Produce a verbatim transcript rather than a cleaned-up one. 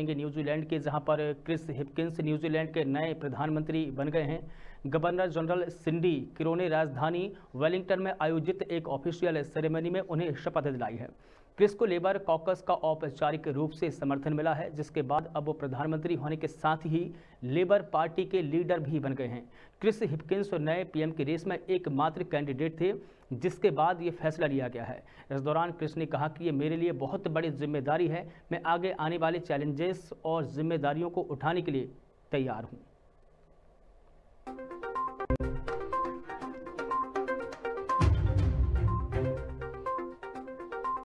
New Zealand के जहां पर क्रिस हिपकिंस न्यूजीलैंड के नए प्रधानमंत्री बन गए हैं। गवर्नर जनरल सिंडी किरो ने राजधानी वेलिंगटन में आयोजित एक ऑफिशियल सेरेमनी में उन्हें शपथ दिलाई है। क्रिस को लेबर कॉकस का औपचारिक रूप से समर्थन मिला है, जिसके बाद अब वो प्रधानमंत्री होने के साथ ही लेबर पार्टी के लीडर भी बन गए हैं। क्रिस हिपकिंस नए पीएम की रेस में एकमात्र कैंडिडेट थे, जिसके बाद ये फैसला लिया गया है। इस दौरान क्रिस ने कहा कि ये मेरे लिए बहुत बड़ी जिम्मेदारी है, मैं आगे आने वाले चैलेंजेस और जिम्मेदारियों को उठाने के लिए तैयार हूं।